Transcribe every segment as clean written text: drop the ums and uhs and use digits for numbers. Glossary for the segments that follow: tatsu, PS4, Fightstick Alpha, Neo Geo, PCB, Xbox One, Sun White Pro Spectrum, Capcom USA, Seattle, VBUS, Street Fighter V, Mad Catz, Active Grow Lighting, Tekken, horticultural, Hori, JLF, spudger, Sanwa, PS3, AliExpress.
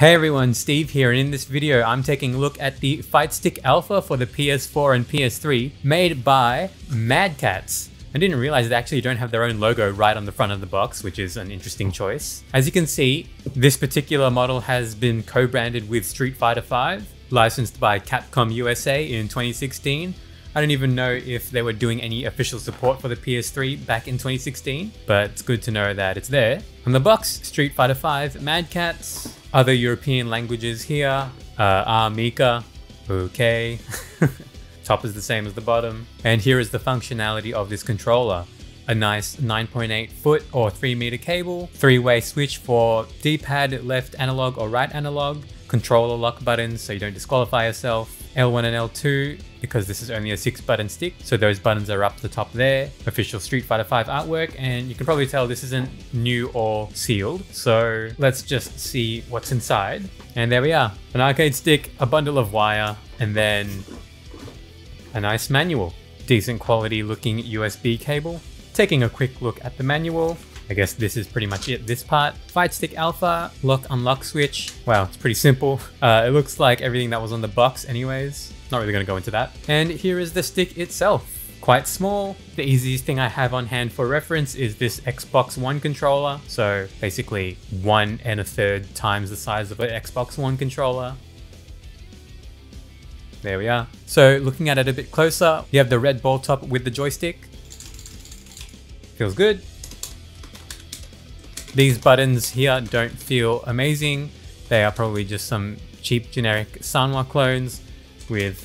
Hey everyone, Steve here, and in this video I'm taking a look at the Fightstick Alpha for the PS4 and PS3 made by Mad Catz. I didn't realize they actually don't have their own logo right on the front of the box, which is an interesting choice. As you can see, this particular model has been co-branded with Street Fighter V, licensed by Capcom USA in 2016. I don't even know if they were doing any official support for the PS3 back in 2016, but it's good to know that it's there. On the box, Street Fighter V, Mad Catz. Other European languages here, Mika, okay. Top is the same as the bottom. And here is the functionality of this controller. A nice 9.8 foot or 3-meter cable, 3-way switch for D-pad, left analog or right analog, controller lock buttons so you don't disqualify yourself, L1 and L2 because this is only a 6-button stick, so those buttons are up the top there. Official Street Fighter V artwork, and you can probably tell this isn't new or sealed, so let's just see what's inside. And there we are, an arcade stick, a bundle of wire, and then a nice manual. Decent quality looking USB cable. Taking a quick look at the manual, I guess this is pretty much it, this part. Fightstick Alpha, lock unlock switch. Wow, it's pretty simple. It looks like everything that was on the box anyways. Not really gonna go into that. And here is the stick itself. Quite small. The easiest thing I have on hand for reference is this Xbox One controller. So basically 1 1/3 times the size of an Xbox One controller. There we are. So looking at it a bit closer, you have the red ball top with the joystick. Feels good. These buttons here don't feel amazing. They are probably just some cheap generic Sanwa clones with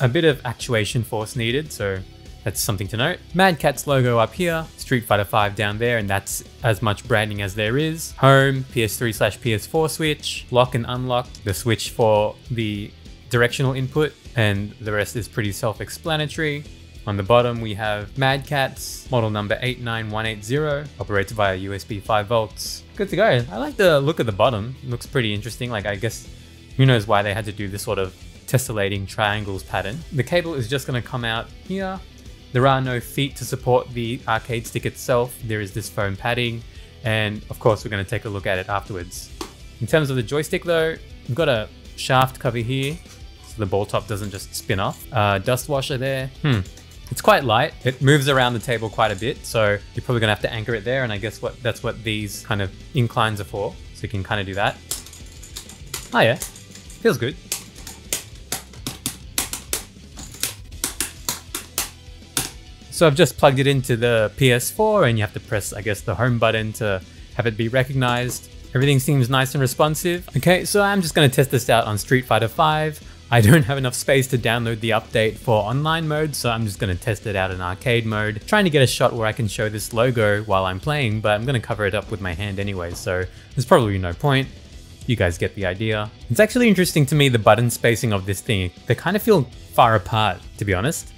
a bit of actuation force needed, so that's something to note. Mad Catz logo up here, Street Fighter V down there, and that's as much branding as there is. Home, PS3/PS4 switch, lock and unlock, the switch for the directional input, and the rest is pretty self-explanatory. On the bottom, we have Mad Catz, model number 89180, operates via USB 5 volts. Good to go. I like the look of the bottom. It looks pretty interesting. Like, I guess, who knows why they had to do this sort of tessellating triangles pattern. The cable is just going to come out here. There are no feet to support the arcade stick itself. There is this foam padding. And of course, we're going to take a look at it afterwards. In terms of the joystick though, we've got a shaft cover here, so the ball top doesn't just spin off. Dust washer there. It's quite light. It moves around the table quite a bit, so you're probably gonna have to anchor it there, and I guess that's what these kind of inclines are for. So you can kind of do that. Oh yeah, feels good. So I've just plugged it into the PS4, and you have to press, I guess, the home button to have it be recognized. Everything seems nice and responsive. Okay, so I'm just gonna test this out on Street Fighter V. I don't have enough space to download the update for online mode, so I'm just going to test it out in arcade mode. Trying to get a shot where I can show this logo while I'm playing, but I'm going to cover it up with my hand anyway, so there's probably no point. You guys get the idea. It's actually interesting to me, the button spacing of this thing. They kind of feel far apart, to be honest.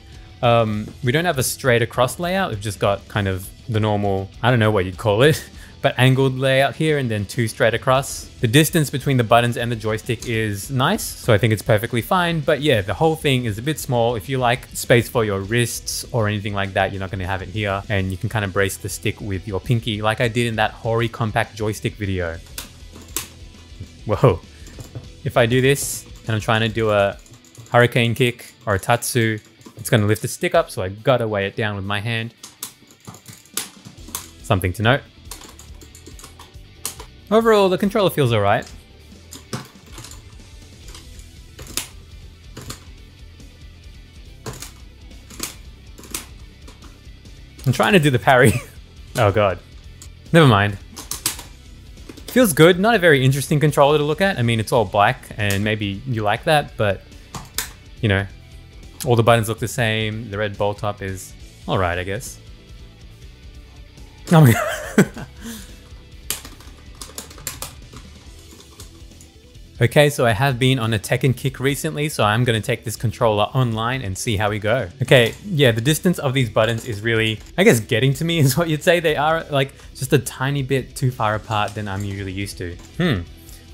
We don't have a straight across layout, we've just got kind of the normal, I don't know what you'd call it, but angled layout here and then 2 straight across. The distance between the buttons and the joystick is nice, so I think it's perfectly fine, but yeah, the whole thing is a bit small. If you like space for your wrists or anything like that, you're not gonna have it here, and you can kind of brace the stick with your pinky like I did in that Hori compact joystick video. Whoa. If I do this and I'm trying to do a hurricane kick or a tatsu, it's gonna lift the stick up, so I gotta weigh it down with my hand. Something to note. Overall, the controller feels alright. I'm trying to do the parry. Oh god. Never mind. Feels good, not a very interesting controller to look at. I mean, it's all black and maybe you like that, but you know, all the buttons look the same. The red ball top is alright, I guess. Oh my god. Okay, so I have been on a Tekken kick recently, so I'm gonna take this controller online and see how we go. Okay, yeah, the distance of these buttons is really, I guess, getting to me is what you'd say. They are like just a tiny bit too far apart than I'm usually used to.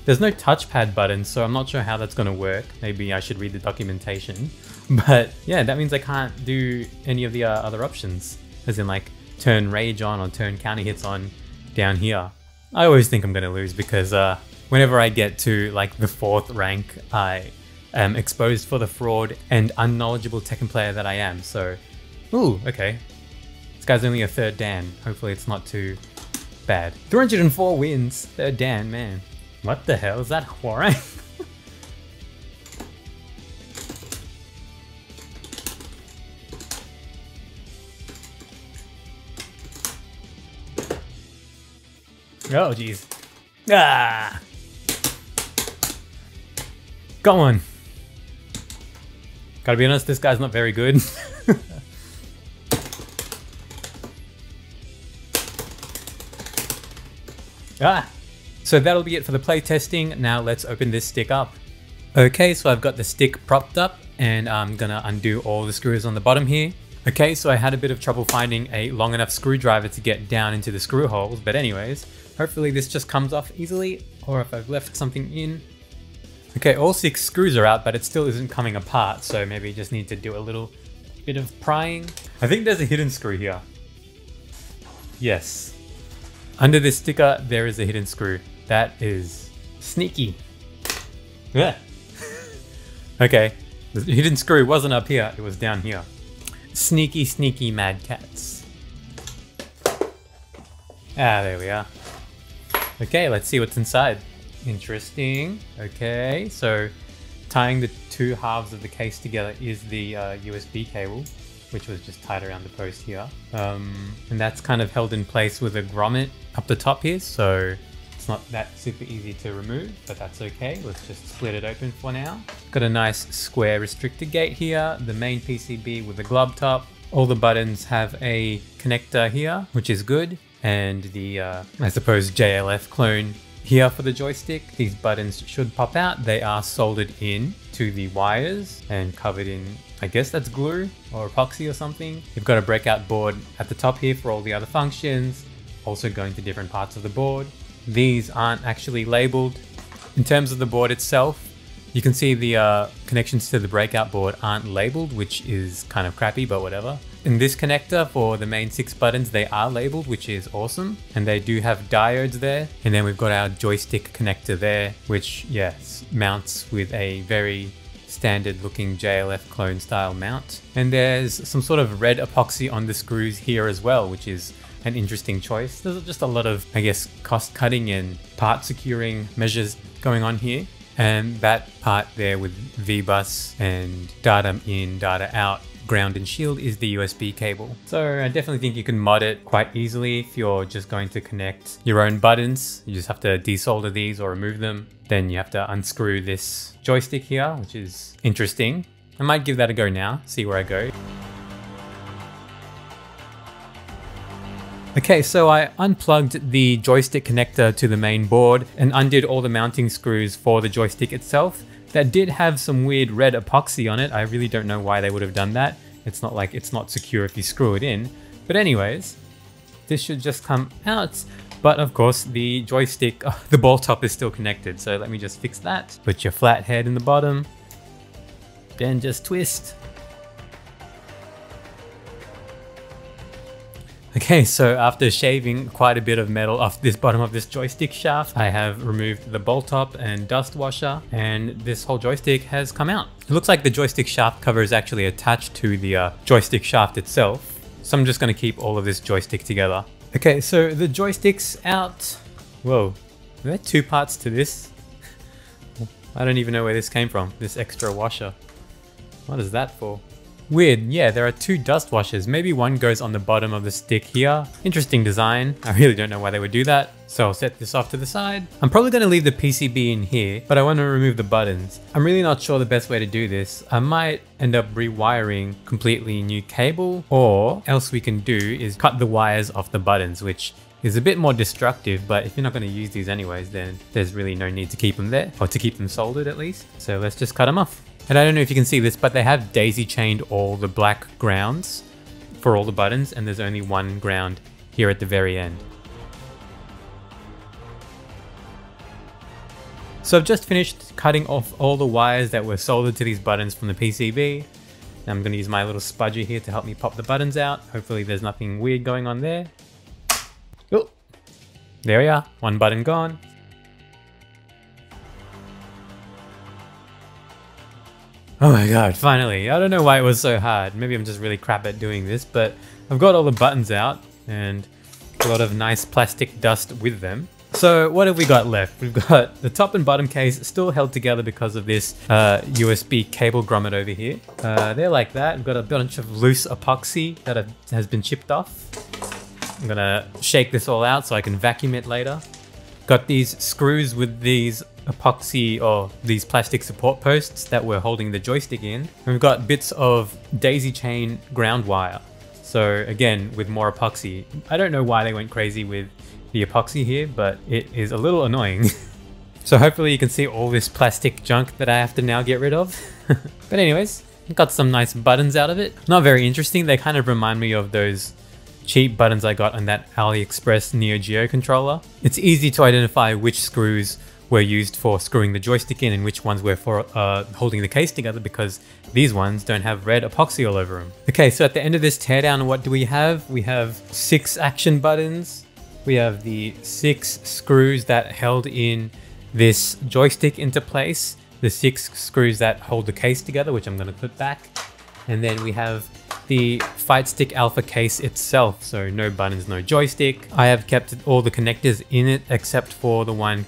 There's no touchpad button, so I'm not sure how that's gonna work. Maybe I should read the documentation. But yeah, that means I can't do any of the other options, as in like turn rage on or turn counter hits on down here. I always think I'm gonna lose because whenever I get to like the 4th rank, I am exposed for the fraud and unknowledgeable Tekken player that I am. So, ooh, okay. This guy's only a 3rd Dan. Hopefully it's not too bad. 304 wins, 3rd Dan, man. What the hell is that, Hori? Oh, geez. Ah! Go on. Gotta be honest, this guy's not very good. Ah! So that'll be it for the playtesting. Now let's open this stick up. Okay, so I've got the stick propped up and I'm gonna undo all the screws on the bottom here. Okay, so I had a bit of trouble finding a long enough screwdriver to get down into the screw holes, but anyways, hopefully this just comes off easily, or if I've left something in. Okay, all 6 screws are out, but it still isn't coming apart, so maybe you just need to do a little bit of prying. I think there's a hidden screw here. Yes. Under this sticker, there is a hidden screw. That is sneaky. Yeah. Okay, the hidden screw wasn't up here, it was down here. Sneaky, sneaky Mad Catz. Ah, there we are. Okay, let's see what's inside. Interesting. Okay, so tying the 2 halves of the case together is the USB cable, which was just tied around the post here. And that's kind of held in place with a grommet up the top here, so it's not that super easy to remove, but that's okay. Let's just split it open for now. Got a nice square restrictor gate here, the main PCB with a glob top. All the buttons have a connector here, which is good. And the, I suppose, JLF clone here for the joystick. These buttons should pop out. They are soldered in to the wires and covered in, I guess that's glue or epoxy or something. You've got a breakout board at the top here for all the other functions, also going to different parts of the board. These aren't actually labeled. In terms of the board itself, you can see the connections to the breakout board aren't labeled, which is kind of crappy, but whatever. In this connector for the main 6 buttons, they are labeled, which is awesome. And they do have diodes there. And then we've got our joystick connector there, which, yes, mounts with a very standard looking JLF clone style mount. And there's some sort of red epoxy on the screws here as well, which is an interesting choice. There's just a lot of, I guess, cost cutting and part securing measures going on here. And that part there with VBUS and data in, data out, ground and shield is the USB cable. So I definitely think you can mod it quite easily if you're just going to connect your own buttons. You just have to desolder these or remove them. Then you have to unscrew this joystick here, which is interesting. I might give that a go now, see where I go. Okay, so I unplugged the joystick connector to the main board and undid all the mounting screws for the joystick itself. That did have some weird red epoxy on it. I really don't know why they would have done that. It's not like it's not secure if you screw it in. But anyways, this should just come out. But of course the joystick, the ball top is still connected. So let me just fix that. Put your flat head in the bottom, then just twist. Okay, so after shaving quite a bit of metal off this bottom of this joystick shaft, I have removed the bolt top and dust washer, and this whole joystick has come out. It looks like the joystick shaft cover is actually attached to the joystick shaft itself. So I'm just going to keep all of this joystick together. Okay, so the joystick's out. Whoa, are there 2 parts to this? I don't even know where this came from, this extra washer. What is that for? Weird, yeah, there are 2 dust washers. Maybe one goes on the bottom of the stick here. Interesting design. I really don't know why they would do that. So I'll set this off to the side. I'm probably going to leave the PCB in here, but I want to remove the buttons. I'm really not sure the best way to do this. I might end up rewiring completely new cable, or else we can do is cut the wires off the buttons, which is a bit more destructive, but if you're not going to use these anyways, then there's really no need to keep them there, or to keep them soldered at least. So let's just cut them off. And I don't know if you can see this, but they have daisy chained all the black grounds for all the buttons, and there's only one ground here at the very end. So I've just finished cutting off all the wires that were soldered to these buttons from the PCB. Now I'm going to use my little spudger here to help me pop the buttons out. Hopefully there's nothing weird going on there. Oh, there we are, one button gone. Oh my god, finally. I don't know why it was so hard. Maybe I'm just really crap at doing this, but I've got all the buttons out and a lot of nice plastic dust with them. So what have we got left? We've got the top and bottom case still held together because of this USB cable grommet over here. They're like that. We've got a bunch of loose epoxy that has been chipped off. I'm gonna shake this all out so I can vacuum it later. Got these screws with these epoxy or these plastic support posts that were holding the joystick in. And we've got bits of daisy chain ground wire. So again, with more epoxy. I don't know why they went crazy with the epoxy here, but it is a little annoying. So hopefully you can see all this plastic junk that I have to now get rid of. But anyways, got some nice buttons out of it. Not very interesting. They kind of remind me of those cheap buttons I got on that AliExpress Neo Geo controller. It's easy to identify which screws were used for screwing the joystick in and which ones were for holding the case together, because these ones don't have red epoxy all over them. Okay, so at the end of this teardown, what do we have? We have 6 action buttons. We have the 6 screws that held in this joystick into place, the 6 screws that hold the case together, which I'm going to put back, and then we have the Fightstick Alpha case itself, so no buttons, no joystick. I have kept all the connectors in it except for the one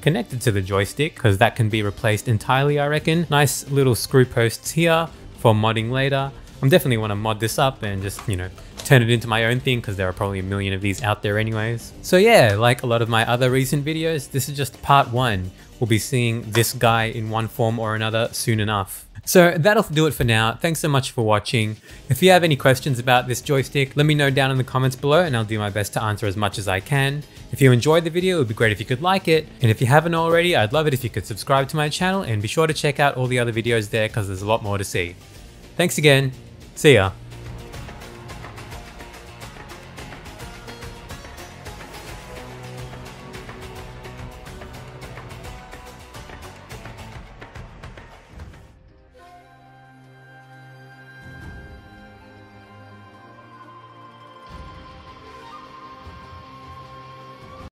connected to the joystick, because that can be replaced entirely, I reckon. Nice little screw posts here for modding later. I'm definitely want to mod this up and just, you know, turn it into my own thing, because there are probably a million of these out there anyways. So yeah, like a lot of my other recent videos, this is just part 1. We'll be seeing this guy in one form or another soon enough. So that'll do it for now. Thanks so much for watching. If you have any questions about this joystick, let me know down in the comments below and I'll do my best to answer as much as I can. If you enjoyed the video, it would be great if you could like it. And if you haven't already, I'd love it if you could subscribe to my channel and be sure to check out all the other videos there, because there's a lot more to see. Thanks again. See ya.